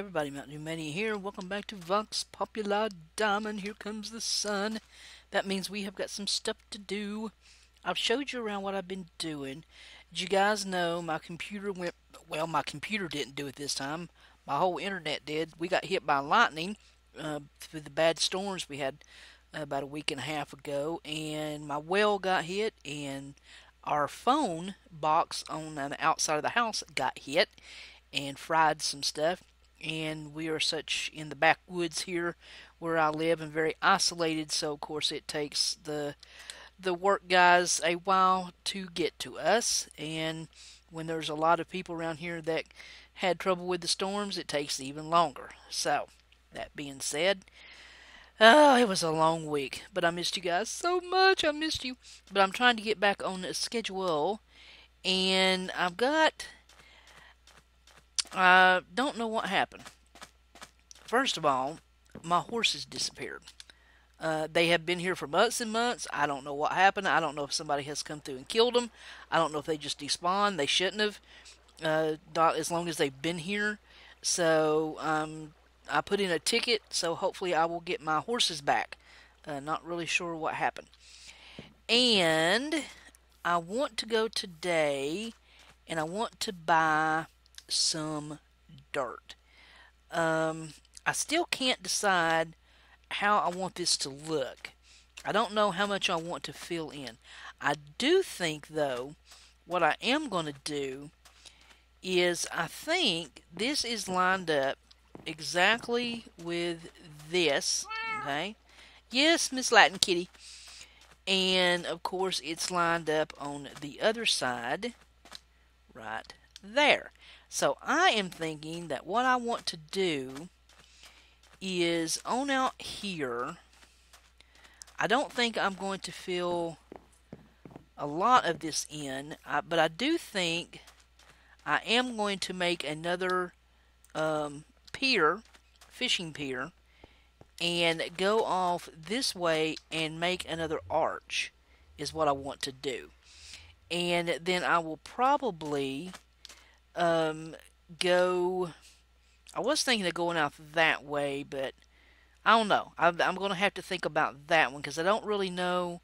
everybody, Mount New Mania here. Welcome back to Vox Populi Diamond. Here comes the sun. That means we have got some stuff to do. I've showed you around what I've been doing. Did you guys know my computer went, well, my computer didn't do it this time. My whole internet did. We got hit by lightning through the bad storms we had about a week and a half ago, and my well got hit, and our phone box on the outside of the house got hit and fried some stuff. And we are such in the backwoods here where I live and very isolated, so of course it takes the work guys a while to get to us. And when there's a lot of people around here that had trouble with the storms, it takes even longer. So that being said, oh, it was a long week, but I missed you guys so much. I missed you, but I'm trying to get back on the schedule. And I've got, I don't know what happened. First of all, my horses disappeared. They have been here for months and months. I don't know what happened. I don't know if somebody has come through and killed them. I don't know if they just despawned. They shouldn't have, not as long as they've been here. So I put in a ticket, so hopefully I will get my horses back. Not really sure what happened. And I want to go today, and I want to buy some dirt. I still can't decide how I want this to look. I don't know how much I want to fill in. I do think, though, what I am going to do is I think this is lined up exactly with this. Okay. Yes, Miss Latin Kitty. And of course it's lined up on the other side right there. So I am thinking that what I want to do is on out here. I don't think I'm going to fill a lot of this in, but I do think I am going to make another pier, fishing pier, and go off this way and make another arch is what I want to do. And then I will probably go, I was thinking of going out that way, but I don't know. I'm going to have to think about that one, because I don't really know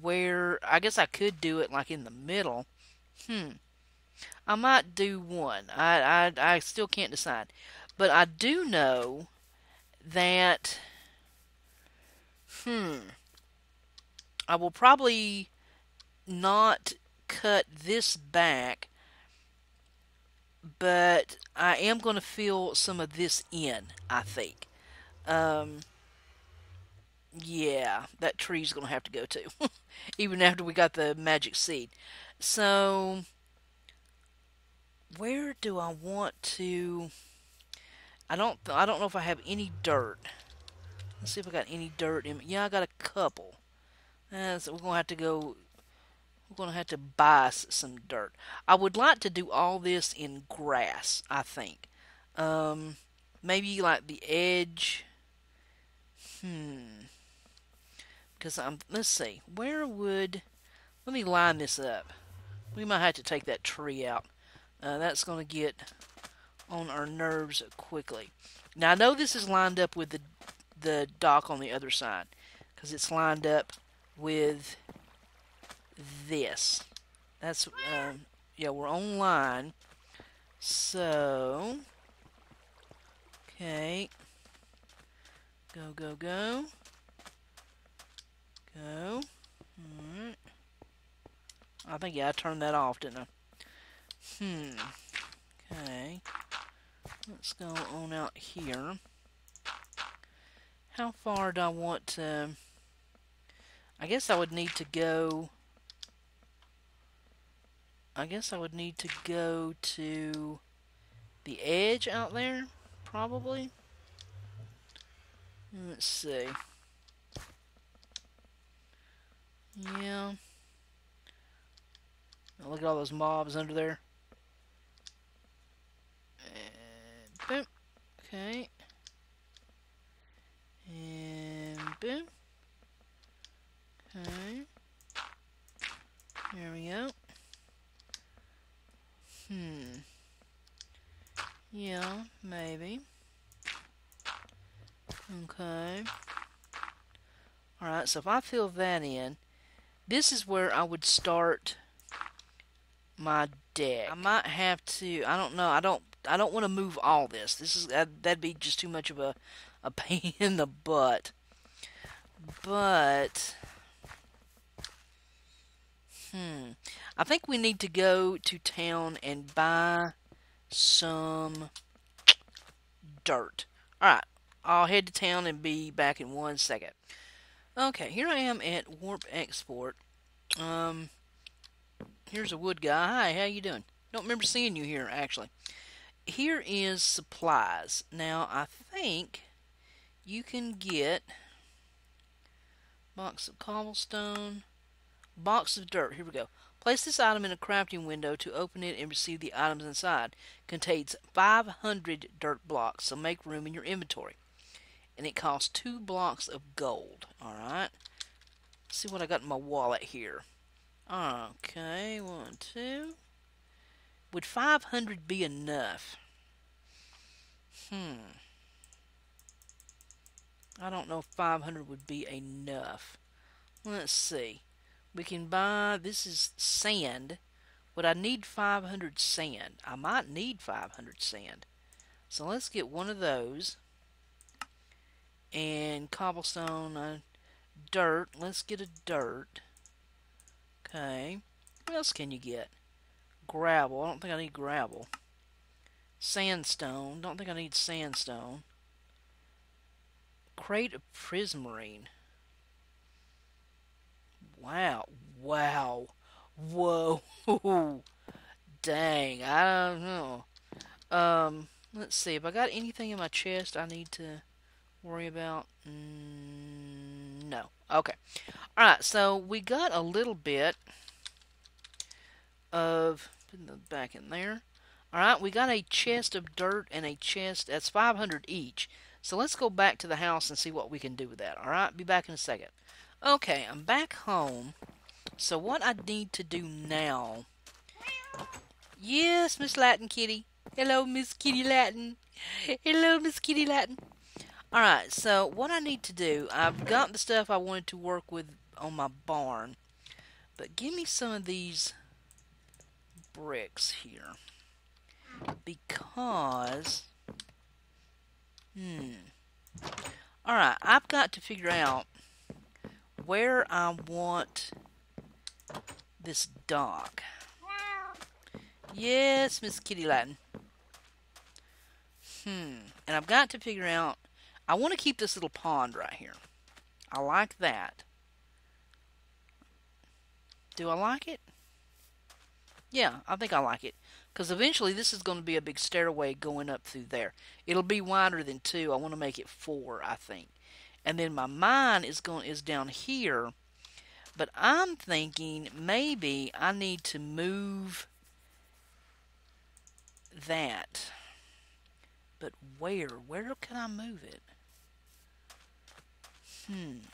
where. I guess I could do it like in the middle. I might do one. I still can't decide. But I do know that I will probably not cut this back, but I am going to fill some of this in, I think. Yeah, that tree's going to have to go too, even after we got the magic seed. So where do I want to, I don't know if I have any dirt. Let's see if I got any dirt in. Yeah, I got a couple. So we're going to have to go, we're going to have to buy some dirt. I would like to do all this in grass, I think. Maybe like the edge. Because let's see. Where would, let me line this up. We might have to take that tree out. That's going to get on our nerves quickly. Now I know this is lined up with the dock on the other side, because it's lined up with this. That's yeah, we're online. So okay, go. All right. I think, yeah, I turned that off, didn't I? Okay, let's go on out here. How far do I want to, I guess I would need to go, I guess I would need to go to the edge out there, probably. Let's see. Yeah. Now look at all those mobs under there. And boom. Okay. And boom. Okay. There we go. Yeah, maybe. Okay. Alright, so if I fill that in, this is where I would start my deck. I might have to, I don't know, I don't want to move all this. This is, that'd be just too much of a pain in the butt. But, I think we need to go to town and buy some dirt. Alright, I'll head to town and be back in 1 second. Okay, here I am at Warp Export. Here's a wood guy. Hi, how you doing? Don't remember seeing you here, actually. Here is supplies. Now, I think you can get box of cobblestone, box of dirt. Here we go. Place this item in a crafting window to open it and receive the items inside. Contains 500 dirt blocks, so make room in your inventory. And it costs 2 blocks of gold. Alright. See what I got in my wallet here. Okay, 1, 2. Would 500 be enough? I don't know if 500 would be enough. Let's see. We can buy, this is sand. Would I need 500 sand? I might need 500 sand. So let's get one of those. And cobblestone, dirt. Let's get a dirt. Okay. What else can you get? Gravel. I don't think I need gravel. Sandstone. Don't think I need sandstone. Crate of prismarine. Wow. Wow. Whoa. Dang. I don't know. Let's see. Have I got anything in my chest I need to worry about? No. Okay. Alright, so we got a little bit of, putting them back in there. Alright, we got a chest of dirt and a chest, that's 500 each. So let's go back to the house and see what we can do with that. Alright, be back in a second. Okay, I'm back home. So what I need to do now. Yes, Miss Latin Kitty. Hello, Miss Kitty Latin. Hello, Miss Kitty Latin. Alright, so what I need to do, I've got the stuff I wanted to work with on my barn, but give me some of these bricks here, because, alright, I've got to figure out where I want this dock. Yes, Miss Kitty Latin. And I've got to figure out, I want to keep this little pond right here. I like that. Do I like it? Yeah, I think I like it. Because eventually this is going to be a big stairway going up through there. It'll be wider than 2. I want to make it 4, I think. And then my mine is down here. But I'm thinking maybe I need to move that. But where? Where can I move it?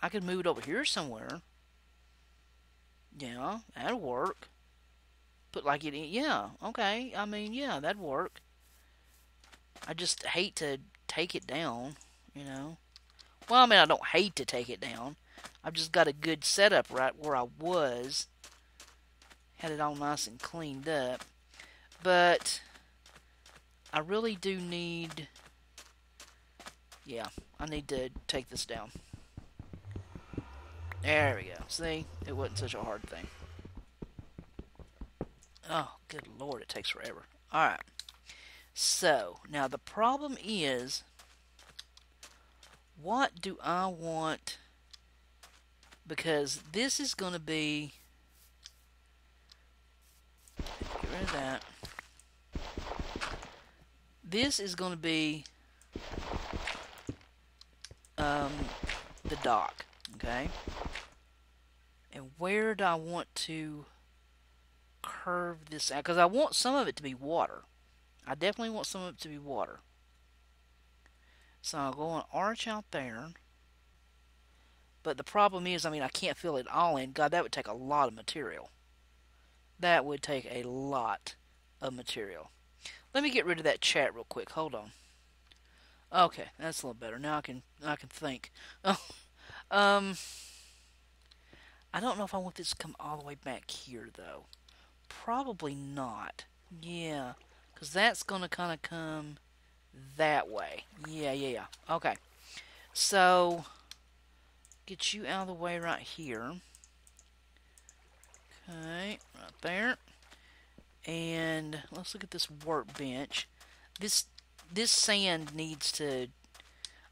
I could move it over here somewhere. Yeah, that'll work. Put like it in. Yeah, okay. I mean, yeah, that'd work. I just hate to take it down, you know. Well, I mean, I don't hate to take it down. I've just got a good setup right where I was. Had it all nice and cleaned up. But I really do need, yeah, I need to take this down. There we go. See? It wasn't such a hard thing. Oh, good lord, it takes forever. Alright. So, now the problem is, what do I want? Because this is going to be, get rid of that. This is going to be the dock, okay? And where do I want to curve this out? Because I want some of it to be water. I definitely want some of it to be water. So I'll go an arch out there. But the problem is, I mean, I can't fill it all in. God, that would take a lot of material. That would take a lot of material. Let me get rid of that chat real quick. Hold on. Okay, that's a little better. Now I can think. I don't know if I want this to come all the way back here though. Probably not. Yeah, because that's gonna kind of come that way. Yeah. Okay. So get you out of the way right here. Okay, right there. And let's look at this workbench. This sand needs to...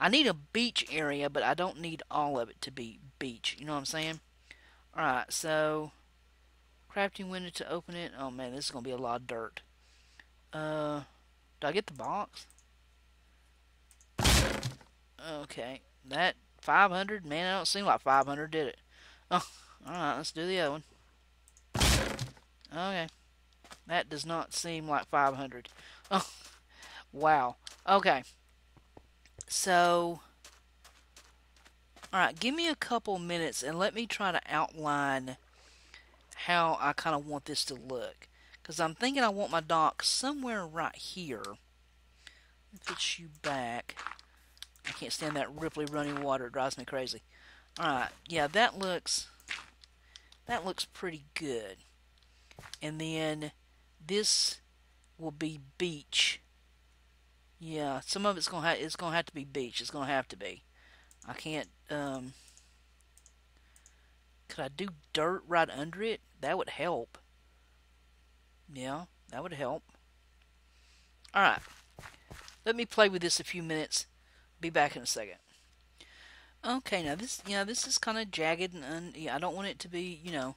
I need a beach area, but I don't need all of it to be beach. You know what I'm saying? Alright, so... crafting window to open it. Oh man, this is going to be a lot of dirt. Did I get the box? Okay. That 500? Man, I don't seem like 500, did it? Oh, alright, let's do the other one. Okay. That does not seem like 500. Oh, wow. Okay. So, alright, give me a couple minutes and let me try to outline how I kind of want this to look. Because I'm thinking I want my dock somewhere right here. Let me put you back. I can't stand that ripply running water. It drives me crazy. Alright, yeah, that looks pretty good. And then this will be beach. Yeah, some of it's gonna have to be beach. It's gonna have to be. I can't. Could I do dirt right under it? That would help. Yeah, that would help. All right, let me play with this a few minutes. Be back in a second. Okay, now this is kind of jagged and I don't want it to be, you know.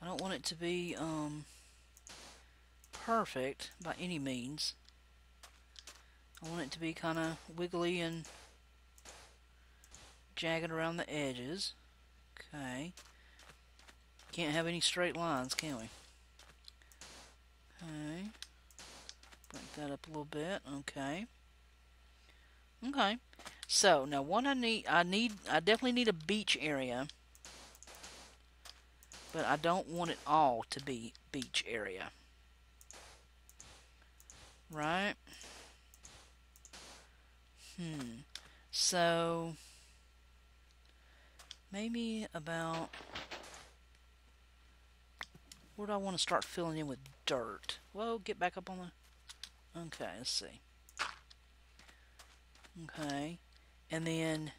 I don't want it to be perfect by any means. I want it to be kind of wiggly and jagged around the edges. Okay. Can't have any straight lines, can we? Okay. Bring that up a little bit. Okay. Okay. So now what I definitely need a beach area. But I don't want it all to be beach area. Right? So, maybe about... where do I want to start filling in with dirt? Whoa, get back up on the... Okay, let's see. Okay. And then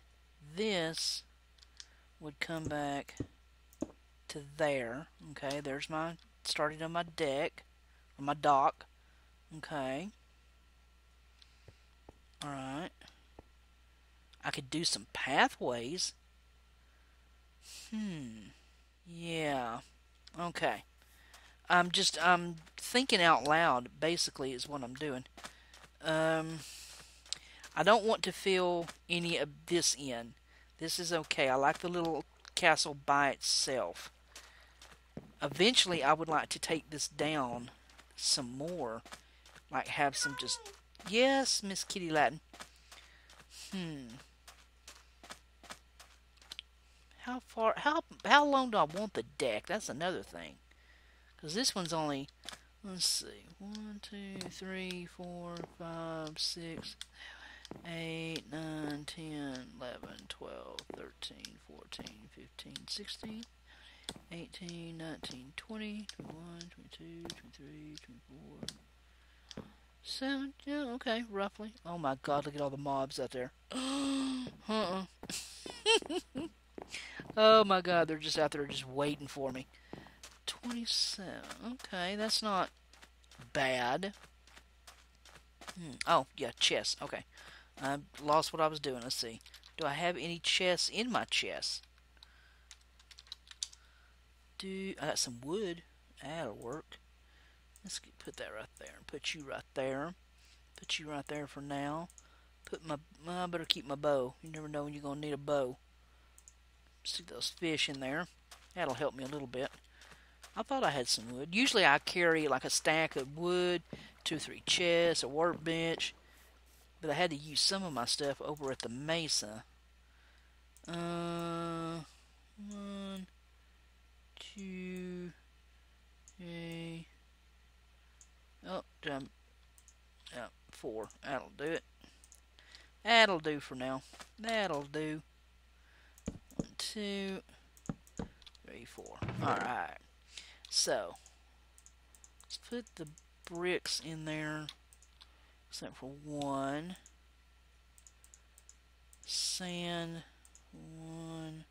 this would come back... to there. Okay, there's my starting on my deck or my dock. Okay. Alright. I could do some pathways. Yeah. Okay. I'm thinking out loud basically is what I'm doing. I don't want to fill any of this in. This is okay. I like the little castle by itself. Eventually, I would like to take this down some more. Like, have some just... Yes, Miss Kitty Latin. How far... How long do I want the deck? That's another thing. Because this one's only... Let's see. 1, 2, 3, 4, 5, 6... 8, 9, 10, 11, 12, 13, 14, 15, 16, 18, 19, 20, 21, 22, 23, 24, 7, yeah, okay, roughly. Oh my god, look at all the mobs out there. Oh my god, they're just out there just waiting for me. 27, okay, that's not bad. Oh, yeah, chests. Okay. I lost what I was doing. Let's see. Do I have any chests in my chest? I got some wood. That'll work. Let's put that right there. Put you right there. Put you right there for now. Put my... I better keep my bow. You never know when you're going to need a bow. See those fish in there. That'll help me a little bit. I thought I had some wood. Usually I carry like a stack of wood, 2 or 3 chests, a workbench. But I had to use some of my stuff over at the mesa. 1, 2, 3. Oh, 4. That'll do it. That'll do for now. That'll do. 1, 2, 3, 4. Alright. So, let's put the bricks in there, except for one. Sand. One.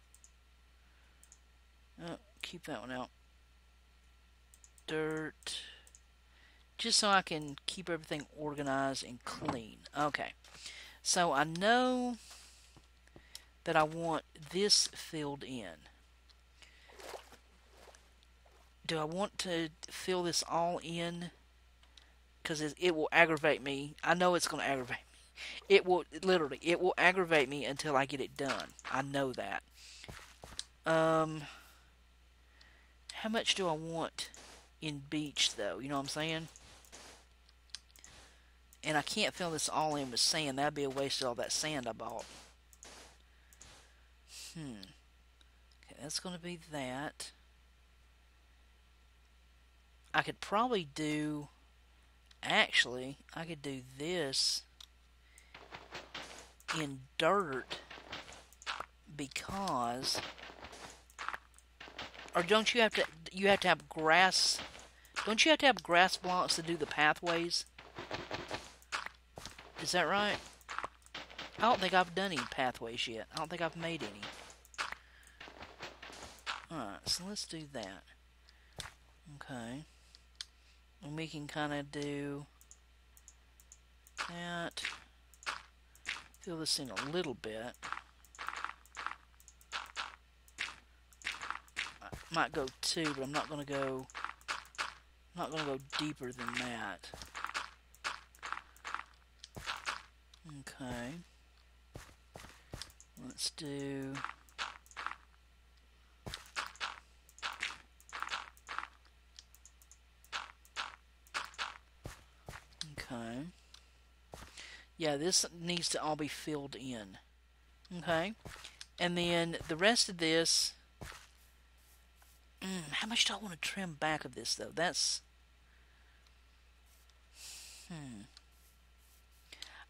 Oh, keep that one out. Dirt. Just so I can keep everything organized and clean. Okay. So I know that I want this filled in. Do I want to fill this all in? Because it will aggravate me. I know it's going to aggravate me. It will, literally, it will aggravate me until I get it done. I know that. How much do I want in beach, though? You know what I'm saying? And I can't fill this all in with sand. That'd be a waste of all that sand I bought. Okay, that's going to be that. I could probably do... Actually, I could do this in dirt because... Or don't you have to... You have to have grass... Don't you have to have grass blocks to do the pathways? Is that right? I don't think I've done any pathways yet. I don't think I've made any. Alright, so let's do that. Okay. And we can kind of do that. Fill this in a little bit. I might go two, but I'm not going to go... I'm not going to go deeper than that. Okay, let's do okay. Yeah, this needs to all be filled in. Okay, and then the rest of this. How much do I want to trim back of this, though? That's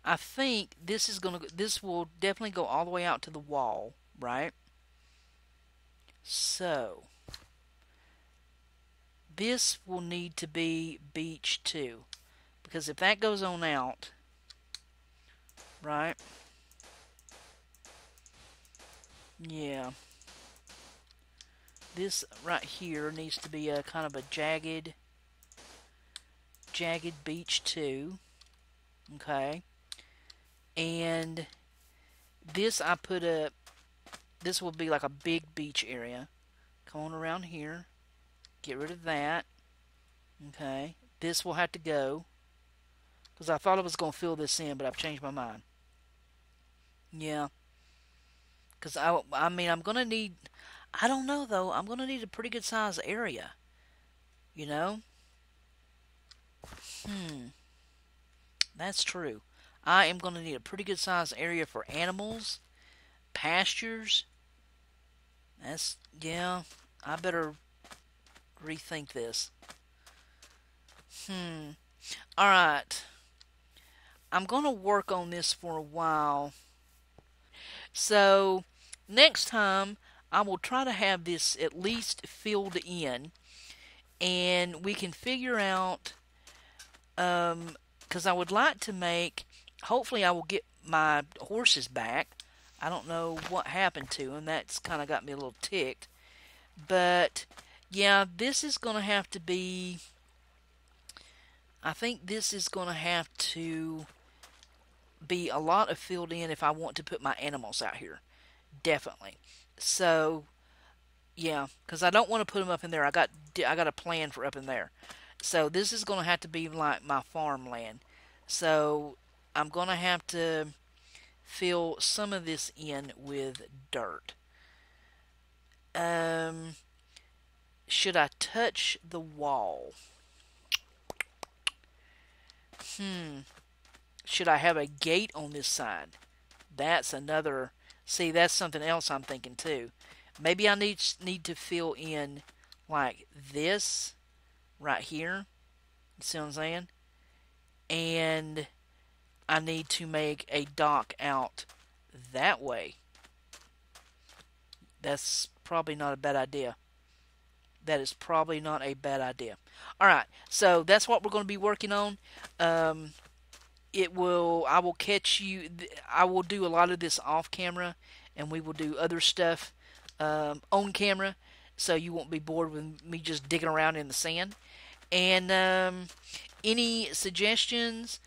I think this is going to, this will definitely go all the way out to the wall, right? So, this will need to be beach too, because if that goes on out, right? Yeah. This right here needs to be a kind of a jagged beach too. Okay. And this I put a, this will be like a big beach area. Come on around here. Get rid of that. Okay. This will have to go. Because I thought I was going to fill this in, but I've changed my mind. Yeah. Because I mean, I'm going to need, I don't know though, I'm going to need a pretty good sized area. You know? That's true. I am going to need a pretty good sized area for animals, pastures. That's, yeah, I better rethink this. Alright. I'm going to work on this for a while. So, next time, I will try to have this at least filled in. And we can figure out, because I would like to make... Hopefully I will get my horses back. I don't know what happened to them. That's kind of got me a little ticked. But, yeah, this is going to have to be... I think this is going to have to be a lot of filled in if I want to put my animals out here. Definitely. So, yeah, because I don't want to put them up in there. I got a plan for up in there. So, this is going to have to be like my farmland. So... I'm going to have to fill some of this in with dirt. Should I touch the wall? Should I have a gate on this side? That's another... See, that's something else I'm thinking too. Maybe I need to fill in like this right here. You see what I'm saying? And... I need to make a dock out that way. That's probably not a bad idea. That is probably not a bad idea. Alright, so that's what we're going to be working on. I will catch you. I will do a lot of this off camera, and we will do other stuff on camera, so you won't be bored with me just digging around in the sand. And any suggestions?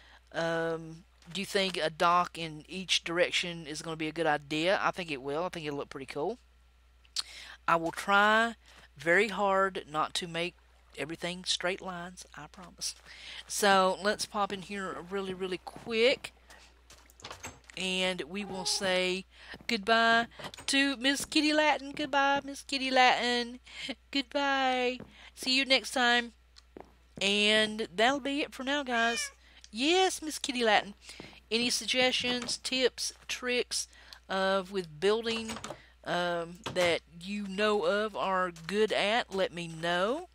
Do you think a dock in each direction is going to be a good idea? I think it will. I think it'll look pretty cool. I will try very hard not to make everything straight lines, I promise. So let's pop in here really, really quick, and we will say goodbye to Miss Kitty Latin. Goodbye, Miss Kitty Latin. Goodbye. See you next time. And that'll be it for now, guys. Yes, Miss Kitty Latin. Any suggestions, tips, tricks with building that you know of are good at, let me know.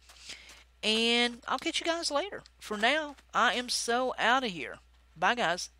And I'll catch you guys later. For now, I am so out of here. Bye, guys.